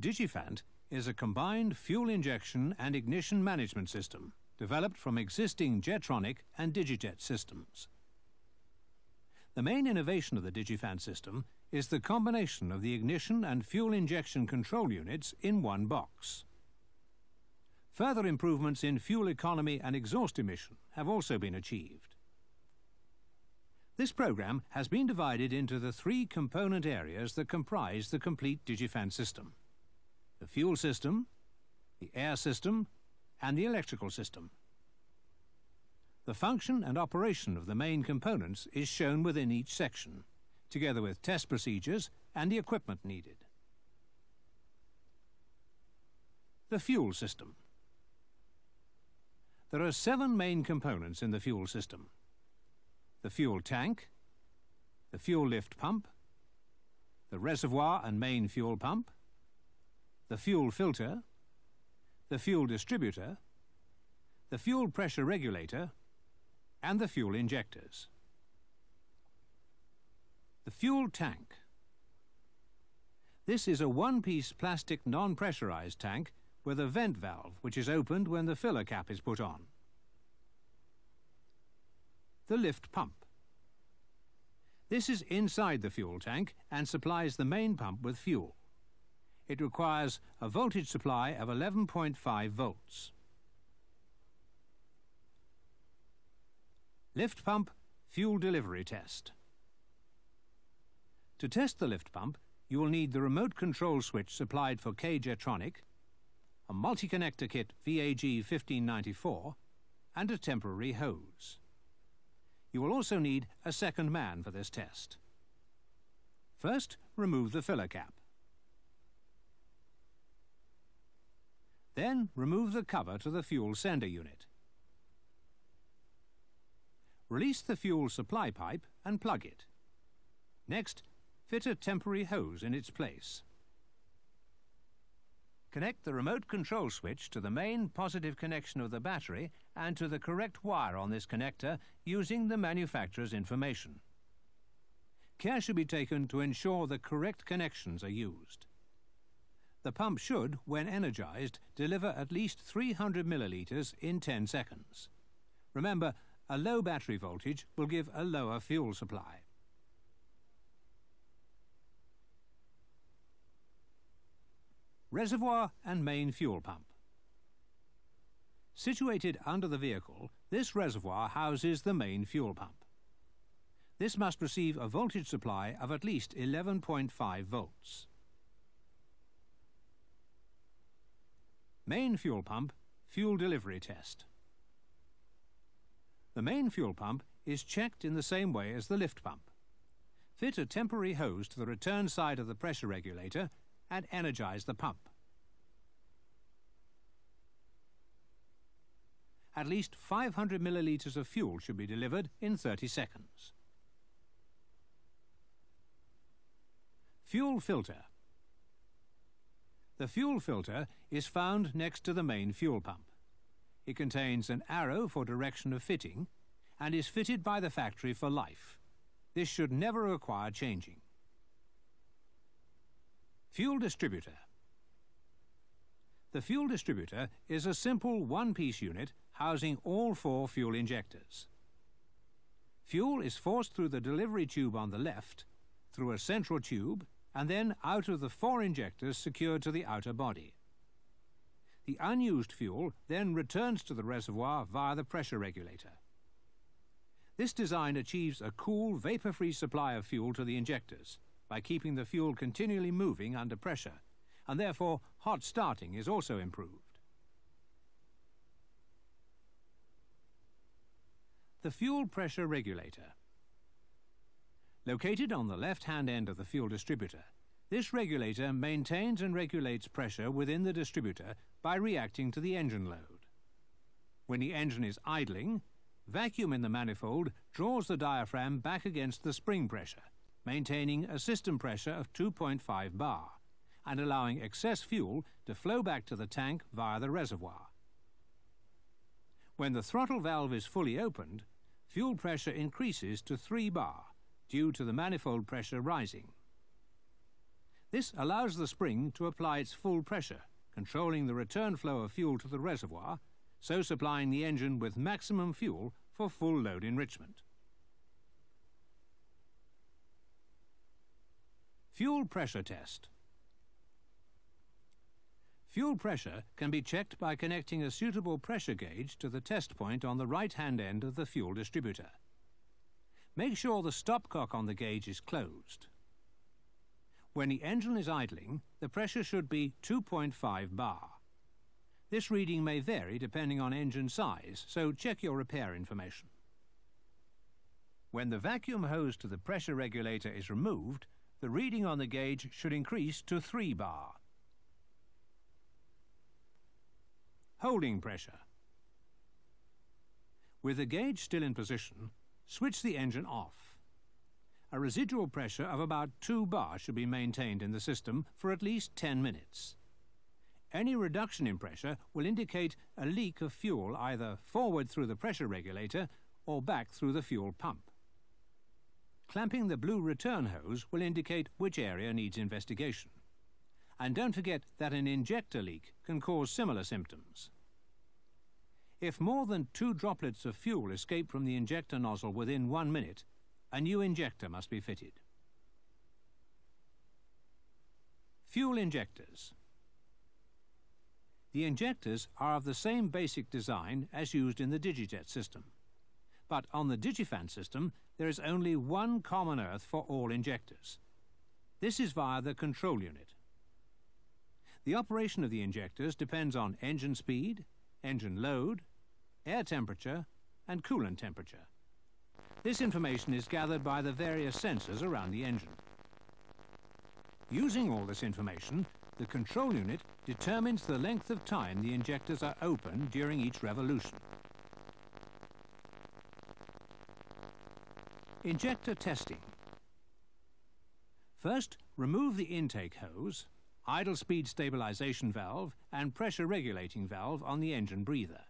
Digifant is a combined fuel injection and ignition management system developed from existing Jetronic and DigiJet systems. The main innovation of the Digifant system is the combination of the ignition and fuel injection control units in one box. Further improvements in fuel economy and exhaust emission have also been achieved. This program has been divided into the three component areas that comprise the complete Digifant system: the fuel system, the air system, and the electrical system. The function and operation of the main components is shown within each section, together with test procedures and the equipment needed. The fuel system. There are 7 main components in the fuel system: the fuel tank, the fuel lift pump, the reservoir and main fuel pump, the fuel filter, the fuel distributor, the fuel pressure regulator, and the fuel injectors. The fuel tank. This is a one-piece plastic non-pressurized tank with a vent valve which is opened when the filler cap is put on. The lift pump. This is inside the fuel tank and supplies the main pump with fuel. It requires a voltage supply of 11.5 volts. Lift pump fuel delivery test. To test the lift pump, you will need the remote control switch supplied for K-Jetronic, a multi-connector kit VAG 1594, and a temporary hose. You will also need a second man for this test. First, remove the filler cap. Then, remove the cover to the fuel sender unit. Release the fuel supply pipe and plug it. Next, fit a temporary hose in its place. Connect the remote control switch to the main positive connection of the battery and to the correct wire on this connector using the manufacturer's information. Care should be taken to ensure the correct connections are used. The pump should, when energized, deliver at least 300 millilitres in 10 seconds. Remember, a low battery voltage will give a lower fuel supply. Reservoir and main fuel pump. Situated under the vehicle, this reservoir houses the main fuel pump. This must receive a voltage supply of at least 11.5 volts. Main fuel pump fuel delivery test. The main fuel pump is checked in the same way as the lift pump. Fit a temporary hose to the return side of the pressure regulator and energize the pump. At least 500 millilitres of fuel should be delivered in 30 seconds. Fuel filter. The fuel filter is found next to the main fuel pump. It contains an arrow for direction of fitting and is fitted by the factory for life. This should never require changing. Fuel distributor. The fuel distributor is a simple one-piece unit housing all 4 fuel injectors. Fuel is forced through the delivery tube on the left, through a central tube, and then out of the 4 injectors secured to the outer body. The unused fuel then returns to the reservoir via the pressure regulator. This design achieves a cool, vapor-free supply of fuel to the injectors by keeping the fuel continually moving under pressure, and therefore hot starting is also improved. The fuel pressure regulator. Located on the left-hand end of the fuel distributor, this regulator maintains and regulates pressure within the distributor by reacting to the engine load. When the engine is idling, vacuum in the manifold draws the diaphragm back against the spring pressure, maintaining a system pressure of 2.5 bar and allowing excess fuel to flow back to the tank via the reservoir. When the throttle valve is fully opened, fuel pressure increases to 3 bar due to the manifold pressure rising. This allows the spring to apply its full pressure, controlling the return flow of fuel to the reservoir, so supplying the engine with maximum fuel for full load enrichment. Fuel pressure test. Fuel pressure can be checked by connecting a suitable pressure gauge to the test point on the right-hand end of the fuel distributor. Make sure the stopcock on the gauge is closed. When the engine is idling, the pressure should be 2.5 bar. This reading may vary depending on engine size, so check your repair information. When the vacuum hose to the pressure regulator is removed, the reading on the gauge should increase to 3 bar. Holding pressure. With the gauge still in position, switch the engine off. A residual pressure of about 2 bar should be maintained in the system for at least 10 minutes. Any reduction in pressure will indicate a leak of fuel either forward through the pressure regulator or back through the fuel pump. Clamping the blue return hose will indicate which area needs investigation. And don't forget that an injector leak can cause similar symptoms. If more than 2 droplets of fuel escape from the injector nozzle within 1 minute, a new injector must be fitted. Fuel injectors. The injectors are of the same basic design as used in the DigiJet system. But on the Digifant system, there is only one common earth for all injectors. This is via the control unit. The operation of the injectors depends on engine speed, engine load, air temperature, and coolant temperature. This information is gathered by the various sensors around the engine. Using all this information, the control unit determines the length of time the injectors are open during each revolution. Injector testing. First, remove the intake hose, idle speed stabilization valve, and pressure regulating valve on the engine breather.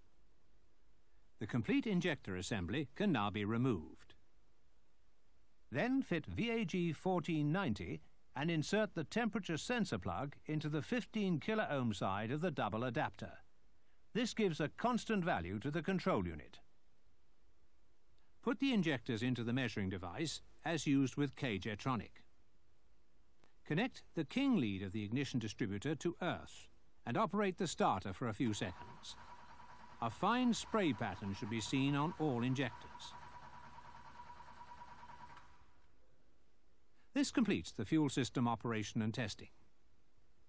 The complete injector assembly can now be removed. Then fit VAG 1490 and insert the temperature sensor plug into the 15 kiloohm side of the double adapter. This gives a constant value to the control unit. Put the injectors into the measuring device as used with K-Jetronic. Connect the king lead of the ignition distributor to earth and operate the starter for a few seconds. A fine spray pattern should be seen on all injectors. This completes the fuel system operation and testing.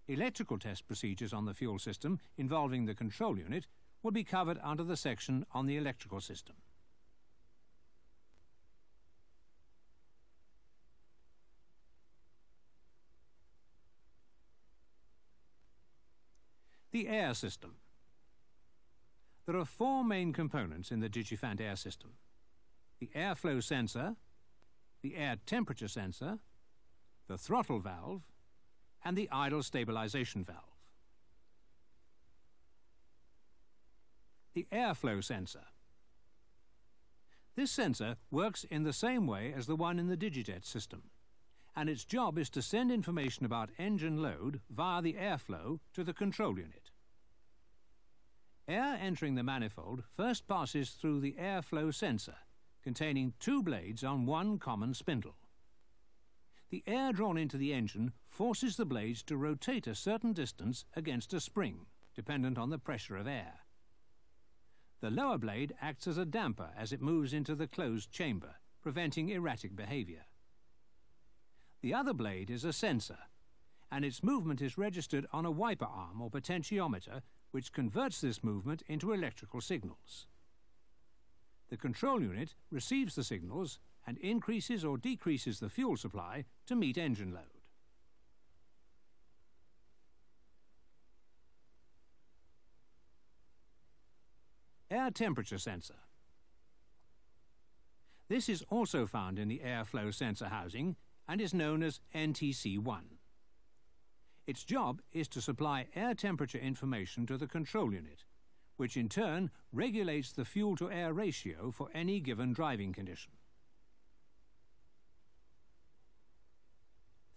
Electrical test procedures on the fuel system involving the control unit will be covered under the section on the electrical system. The air system. There are 4 main components in the Digifant air system: the airflow sensor, the air temperature sensor, the throttle valve, and the idle stabilization valve. The airflow sensor. This sensor works in the same way as the one in the DigiJet system, and its job is to send information about engine load via the airflow to the control unit. Air entering the manifold first passes through the airflow sensor, containing 2 blades on 1 common spindle. The air drawn into the engine forces the blades to rotate a certain distance against a spring, dependent on the pressure of air. The lower blade acts as a damper as it moves into the closed chamber, preventing erratic behavior. The other blade is a sensor, and its movement is registered on a wiper arm or potentiometer, which converts this movement into electrical signals. The control unit receives the signals and increases or decreases the fuel supply to meet engine load. Air temperature sensor. This is also found in the airflow sensor housing and is known as NTC1. Its job is to supply air temperature information to the control unit, which in turn regulates the fuel-to-air ratio for any given driving condition.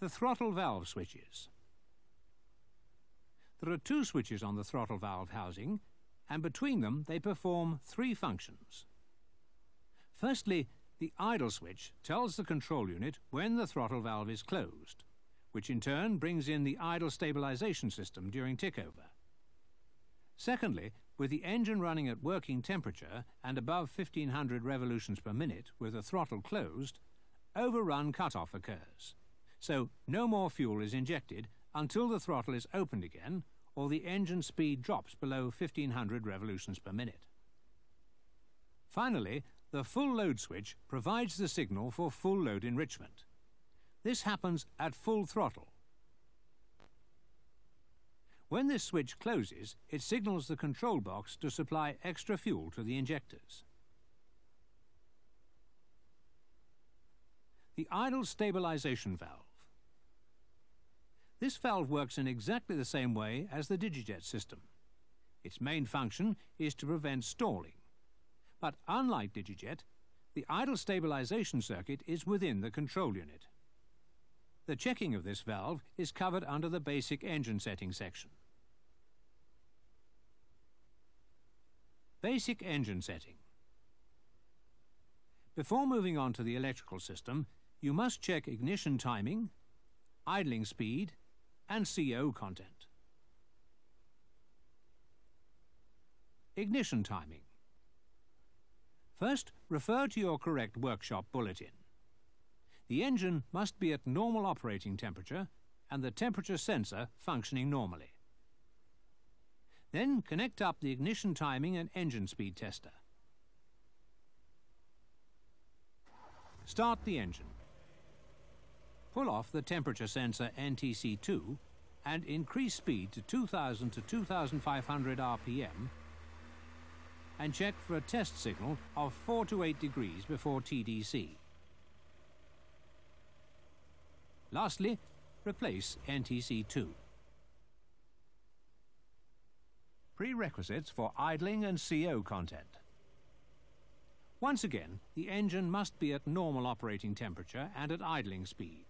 The throttle valve switches. There are two switches on the throttle valve housing, and between them they perform three functions. Firstly, the idle switch tells the control unit when the throttle valve is closed, which in turn brings in the idle stabilization system during tickover. Secondly, with the engine running at working temperature and above 1500 revolutions per minute with the throttle closed, overrun cutoff occurs. So no more fuel is injected until the throttle is opened again or the engine speed drops below 1500 revolutions per minute. Finally, the full load switch provides the signal for full load enrichment. This happens at full throttle. When this switch closes, it signals the control box to supply extra fuel to the injectors. The idle stabilization valve. This valve works in exactly the same way as the DigiJet system. Its main function is to prevent stalling. But unlike DigiJet, the idle stabilization circuit is within the control unit. The checking of this valve is covered under the basic engine settings section. Basic engine setting. Before moving on to the electrical system, you must check ignition timing, idling speed, and CO content. Ignition timing. First, refer to your correct workshop bulletin. The engine must be at normal operating temperature and the temperature sensor functioning normally. Then connect up the ignition timing and engine speed tester. Start the engine. Pull off the temperature sensor NTC2 and increase speed to 2000 to 2500 RPM and check for a test signal of 4 to 8 degrees before TDC. Lastly, replace NTC2. Prerequisites for idling and CO content. Once again, the engine must be at normal operating temperature and at idling speed.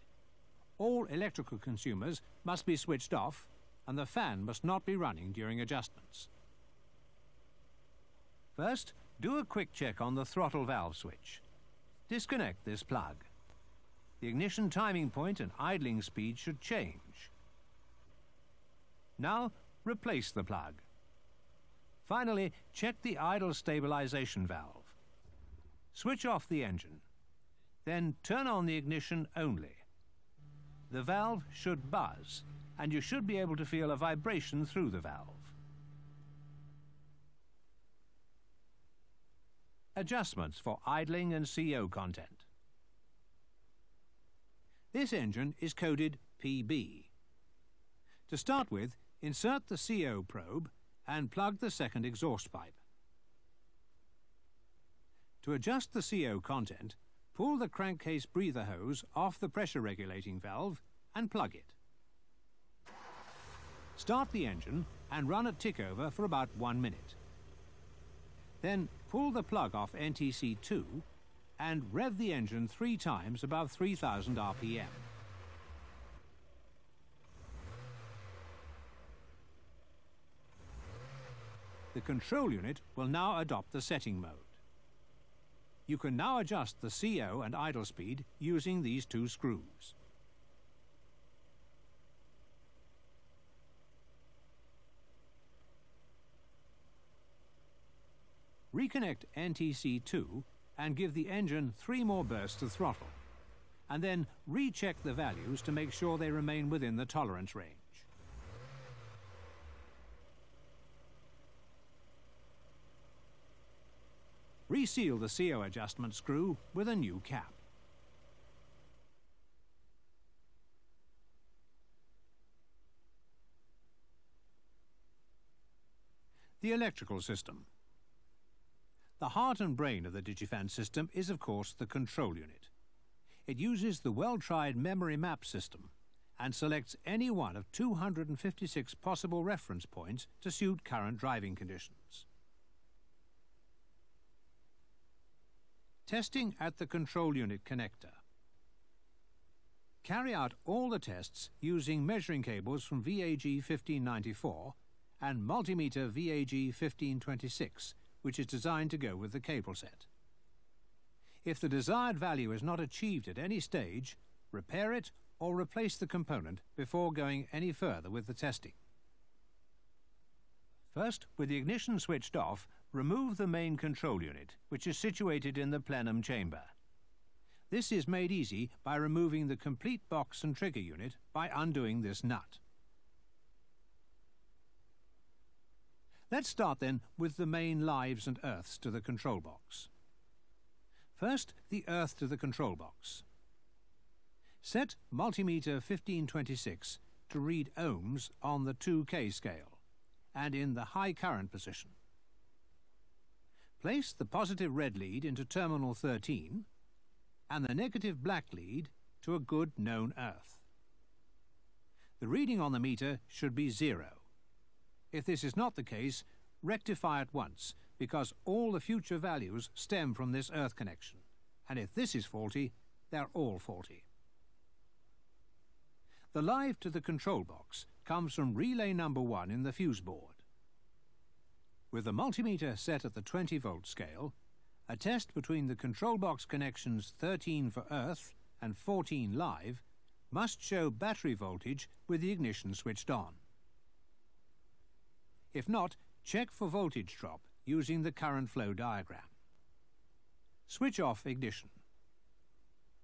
All electrical consumers must be switched off and the fan must not be running during adjustments. First, do a quick check on the throttle valve switch. Disconnect this plug. The ignition timing point and idling speed should change. Now, replace the plug. Finally, check the idle stabilization valve. Switch off the engine. Then turn on the ignition only. The valve should buzz, and you should be able to feel a vibration through the valve. Adjustments for idling and CO content. This engine is coded PB. To start with, insert the CO probe and plug the second exhaust pipe. To adjust the CO content, pull the crankcase breather hose off the pressure regulating valve and plug it. Start the engine and run a tickover for about 1 minute. Then pull the plug off NTC2 and rev the engine 3 times above 3000 RPM. The control unit will now adopt the setting mode. You can now adjust the CO and idle speed using these 2 screws. Reconnect NTC2 and give the engine 3 more bursts of throttle, and then recheck the values to make sure they remain within the tolerance range. Reseal the CO adjustment screw with a new cap. The electrical system. The heart and brain of the Digifant system is, of course, the control unit. It uses the well-tried memory map system and selects any one of 256 possible reference points to suit current driving conditions. Testing at the control unit connector. carry out all the tests using measuring cables from VAG 1594 and multimeter VAG 1526, which is designed to go with the cable set. If the desired value is not achieved at any stage, repair it or replace the component before going any further with the testing. First, with the ignition switched off, remove the main control unit, which is situated in the plenum chamber. This is made easy by removing the complete box and trigger unit by undoing this nut. Let's start then with the main lives and earths to the control box. First, the earth to the control box. Set multimeter 1526 to read ohms on the 2K scale and in the high current position. Place the positive red lead into terminal 13 and the negative black lead to a good known earth. The reading on the meter should be 0. If this is not the case, rectify at once, because all the future values stem from this earth connection, and if this is faulty, they're all faulty. The live to the control box comes from relay number 1 in the fuse board. With the multimeter set at the 20 volt scale, a test between the control box connections 13 for earth and 14 live must show battery voltage with the ignition switched on. If not, check for voltage drop using the current flow diagram. Switch off ignition.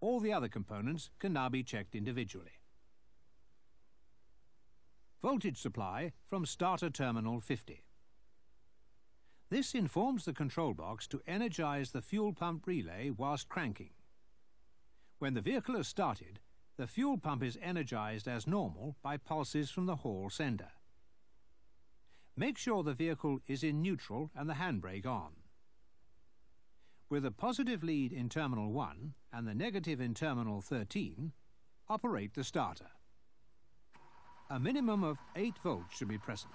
All the other components can now be checked individually. Voltage supply from starter terminal 50. This informs the control box to energize the fuel pump relay whilst cranking. When the vehicle is started, the fuel pump is energized as normal by pulses from the Hall sender. Make sure the vehicle is in neutral and the handbrake on. With a positive lead in terminal 1 and the negative in terminal 13, operate the starter. A minimum of 8 volts should be present.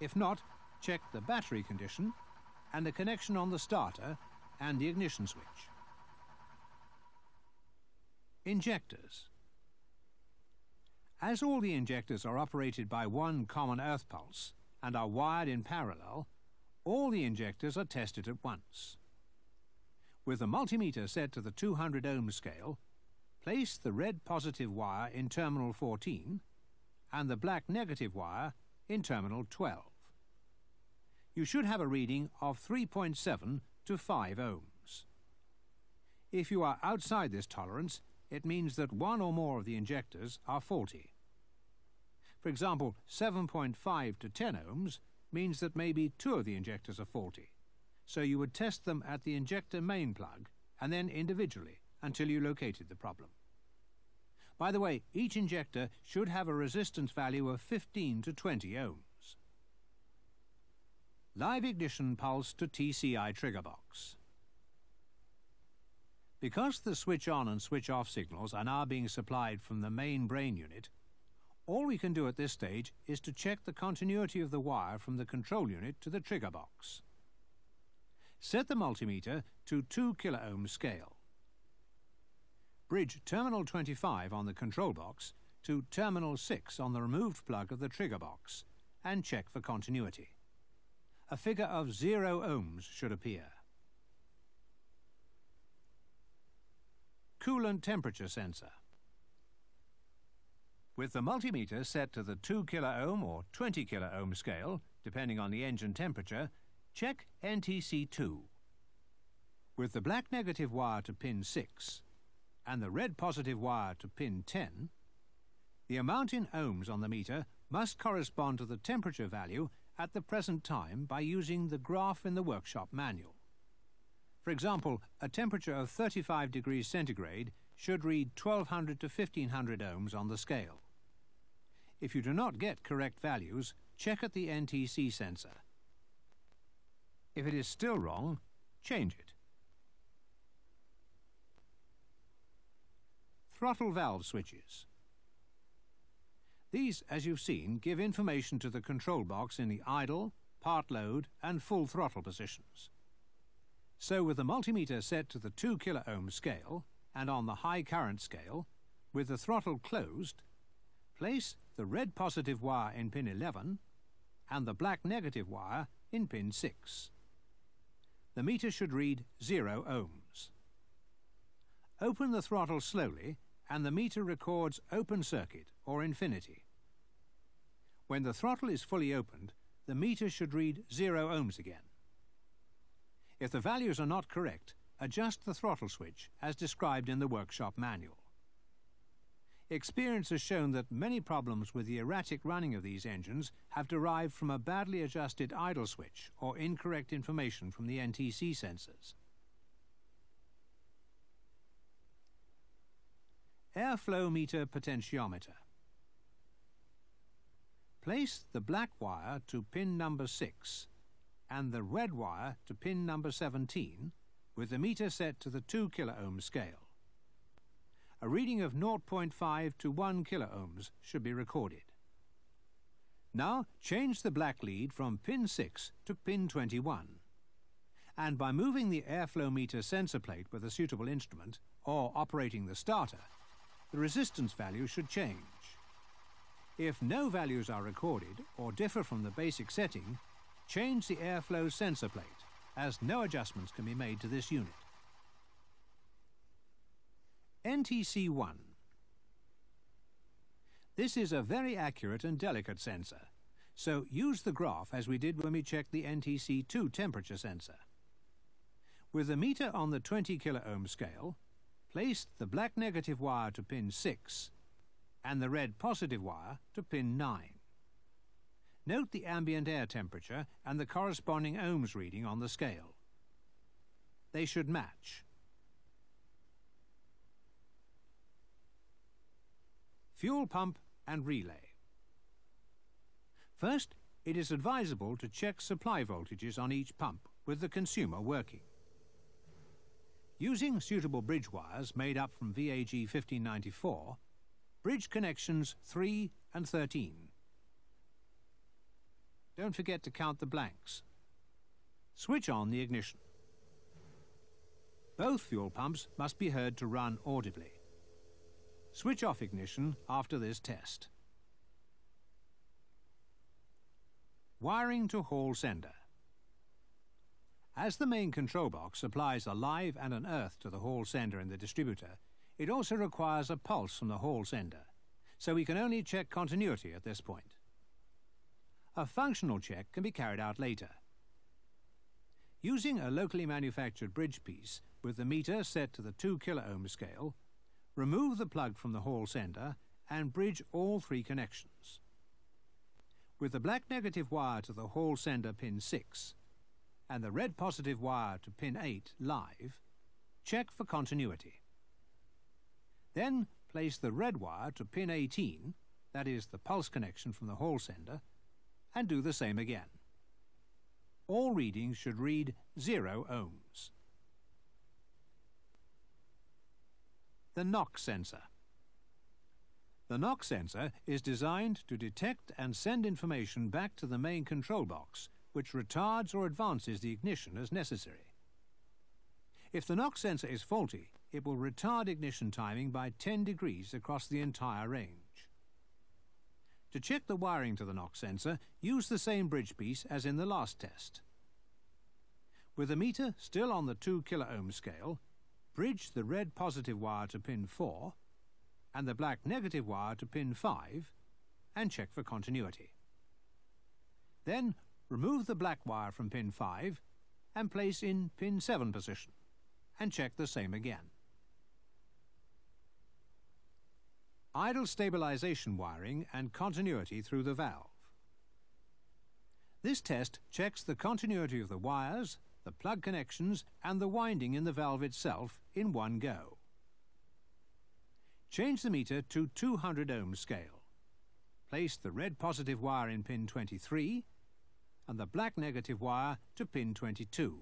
If not, check the battery condition and the connection on the starter and the ignition switch. Injectors. As all the injectors are operated by one common earth pulse and are wired in parallel, all the injectors are tested at once. With the multimeter set to the 200 ohm scale, place the red positive wire in terminal 14 and the black negative wire in terminal 12. You should have a reading of 3.7 to 5 ohms. If you are outside this tolerance, it means that one or more of the injectors are faulty. For example, 7.5 to 10 ohms means that maybe 2 of the injectors are faulty, so you would test them at the injector main plug and then individually until you located the problem. By the way, each injector should have a resistance value of 15 to 20 ohms. Live ignition pulse to TCI trigger box. Because the switch on and switch off signals are now being supplied from the main brain unit, all we can do at this stage is to check the continuity of the wire from the control unit to the trigger box. Set the multimeter to 2 kilo-ohm scale. Bridge terminal 25 on the control box to terminal 6 on the removed plug of the trigger box and check for continuity. A figure of 0 ohms should appear. Coolant temperature sensor. With the multimeter set to the 2 kiloohm or 20 kiloohm scale, depending on the engine temperature, check NTC2. With the black negative wire to pin 6 and the red positive wire to pin 10, the amount in ohms on the meter must correspond to the temperature value at the present time by using the graph in the workshop manual. For example, a temperature of 35 degrees centigrade should read 1200 to 1500 ohms on the scale. If you do not get correct values, check at the NTC sensor. If it is still wrong, change it. Throttle valve switches. These, as you've seen, give information to the control box in the idle, part load and full throttle positions. So with the multimeter set to the 2 kiloohm scale and on the high current scale, With the throttle closed, place the red positive wire in pin 11 and the black negative wire in pin 6. The meter should read 0 ohms. Open the throttle slowly and the meter records open circuit or infinity. When the throttle is fully opened, the meter should read 0 ohms again. If the values are not correct, adjust the throttle switch as described in the workshop manual. Experience has shown that many problems with the erratic running of these engines have derived from a badly adjusted idle switch or incorrect information from the NTC sensors. Airflow meter potentiometer. Place the black wire to pin number 6 and the red wire to pin number 17 with the meter set to the 2 kiloohm scale. A reading of 0.5 to 1 kiloohms should be recorded. Now change the black lead from pin 6 to pin 21, and by moving the airflow meter sensor plate with a suitable instrument or operating the starter, the resistance value should change. If no values are recorded or differ from the basic setting, change the airflow sensor plate, as no adjustments can be made to this unit. NTC1. This is a very accurate and delicate sensor, so use the graph as we did when we checked the NTC2 temperature sensor. With the meter on the 20 kiloohm scale, place the black negative wire to pin 6 and the red positive wire to pin 9. Note the ambient air temperature and the corresponding ohms reading on the scale. They should match. Fuel pump and relay. First, it is advisable to check supply voltages on each pump with the consumer working. Using suitable bridge wires made up from VAG 1594, bridge connections 3 and 13. Don't forget to count the blanks. Switch on the ignition. Both fuel pumps must be heard to run audibly. Switch off ignition after this test. Wiring to Hall sender. As the main control box supplies a live and an earth to the Hall sender and the distributor, it also requires a pulse from the Hall sender, so we can only check continuity at this point. A functional check can be carried out later. Using a locally manufactured bridge piece with the meter set to the 2 kiloohm scale, remove the plug from the Hall sender and bridge all 3 connections. With the black negative wire to the Hall sender pin 6, and the red positive wire to pin 8 live, check for continuity. Then place the red wire to pin 18, that is the pulse connection from the Hall sender, and do the same again. All readings should read 0 ohms. The NOx sensor. The NOx sensor is designed to detect and send information back to the main control box, which retards or advances the ignition as necessary. If the NOx sensor is faulty, it will retard ignition timing by 10 degrees across the entire range. To check the wiring to the NOx sensor, use the same bridge piece as in the last test. With the meter still on the 2 kiloohm scale, bridge the red positive wire to pin 4 and the black negative wire to pin 5 and check for continuity. Then remove the black wire from pin 5 and place in pin 7 position, and check the same again. Idle stabilization wiring and continuity through the valve. This test checks the continuity of the wires, the plug connections, and the winding in the valve itself in one go. Change the meter to 200 ohm scale. Place the red positive wire in pin 23 and the black negative wire to pin 22.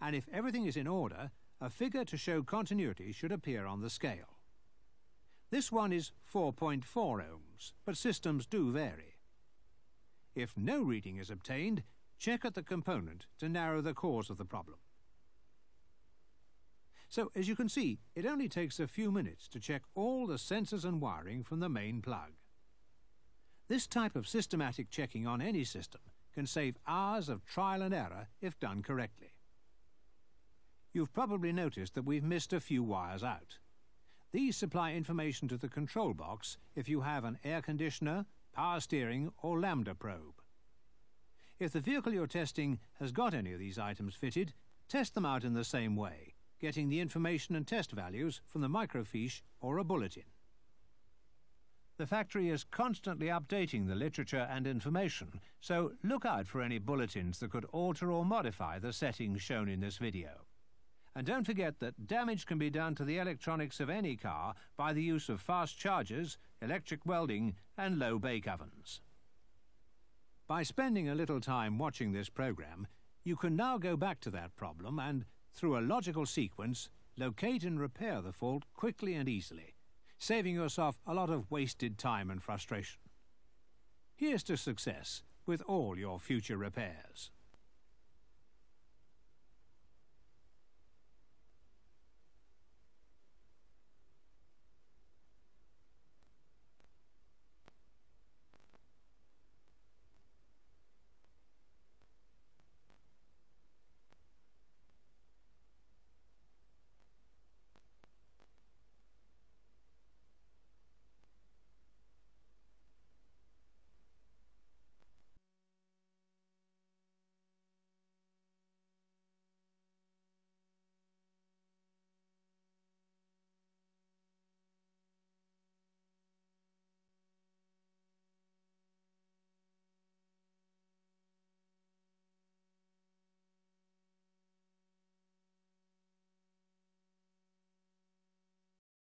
And if everything is in order, a figure to show continuity should appear on the scale. This one is 4.4 ohms, but systems do vary. If no reading is obtained, check at the component to narrow the cause of the problem. So as you can see, it only takes a few minutes to check all the sensors and wiring from the main plug. This type of systematic checking on any system can save hours of trial and error if done correctly. You've probably noticed that we've missed a few wires out. These supply information to the control box if you have an air conditioner, power steering or lambda probe. If the vehicle you're testing has got any of these items fitted, test them out in the same way, getting the information and test values from the microfiche or a bulletin. The factory is constantly updating the literature and information, so look out for any bulletins that could alter or modify the settings shown in this video. And don't forget that damage can be done to the electronics of any car by the use of fast chargers, electric welding and low bake ovens. By spending a little time watching this program, you can now go back to that problem and, through a logical sequence, locate and repair the fault quickly and easily, saving yourself a lot of wasted time and frustration. Here's to success with all your future repairs.